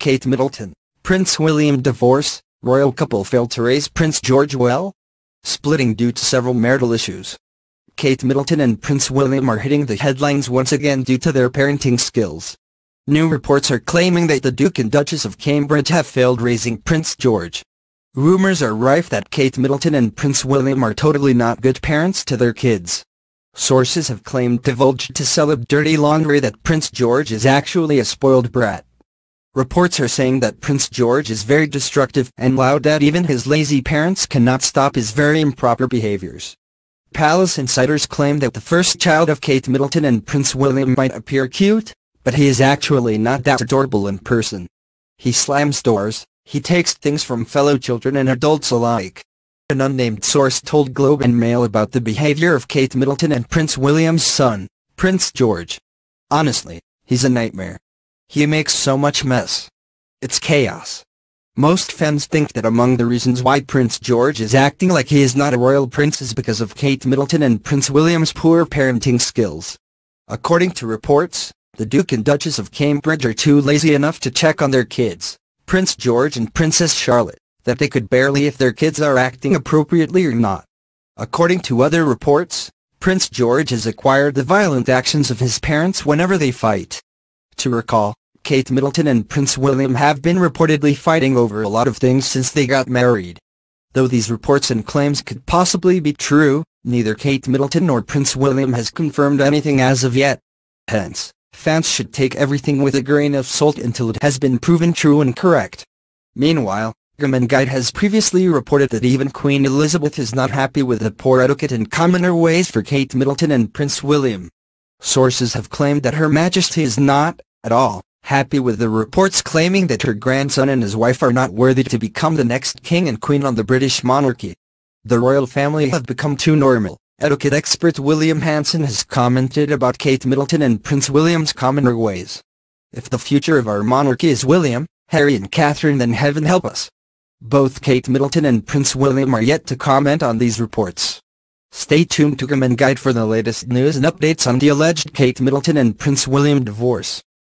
Kate Middleton, Prince William divorce, royal couple failed to raise Prince George well? Splitting due to several marital issues. Kate Middleton and Prince William are hitting the headlines once again due to their parenting skills. New reports are claiming that the Duke and Duchess of Cambridge have failed raising Prince George. Rumors are rife that Kate Middleton and Prince William are totally not good parents to their kids. Sources have claimed divulged to Celeb Dirty Laundry that Prince George is actually a spoiled brat. Reports are saying that Prince George is very destructive and loud, that even his lazy parents cannot stop his very improper behaviors. Palace insiders claim that the first child of Kate Middleton and Prince William might appear cute, but he is actually not that adorable in person. He slams doors, he takes things from fellow children and adults alike. An unnamed source told Globe and Mail about the behavior of Kate Middleton and Prince William's son, Prince George. "Honestly, he's a nightmare. He makes so much mess. It's chaos." Most fans think that among the reasons why Prince George is acting like he is not a royal prince is because of Kate Middleton and Prince William's poor parenting skills. According to reports, the Duke and Duchess of Cambridge are too lazy enough to check on their kids, Prince George and Princess Charlotte, that they could barely if their kids are acting appropriately or not. According to other reports, Prince George has acquired the violent actions of his parents whenever they fight. To recall, Kate Middleton and Prince William have been reportedly fighting over a lot of things since they got married. Though these reports and claims could possibly be true, neither Kate Middleton nor Prince William has confirmed anything as of yet. Hence, fans should take everything with a grain of salt until it has been proven true and correct. Meanwhile, GamenGuide has previously reported that even Queen Elizabeth is not happy with the poor etiquette and commoner ways for Kate Middleton and Prince William. Sources have claimed that Her Majesty is not, at all, happy with the reports claiming that her grandson and his wife are not worthy to become the next king and queen of the British monarchy. "The royal family have become too normal," etiquette expert William Hanson has commented about Kate Middleton and Prince William's commoner ways. "If the future of our monarchy is William, Harry and Catherine, then heaven help us." Both Kate Middleton and Prince William are yet to comment on these reports. Stay tuned to GamenGuide for the latest news and updates on the alleged Kate Middleton and Prince William divorce.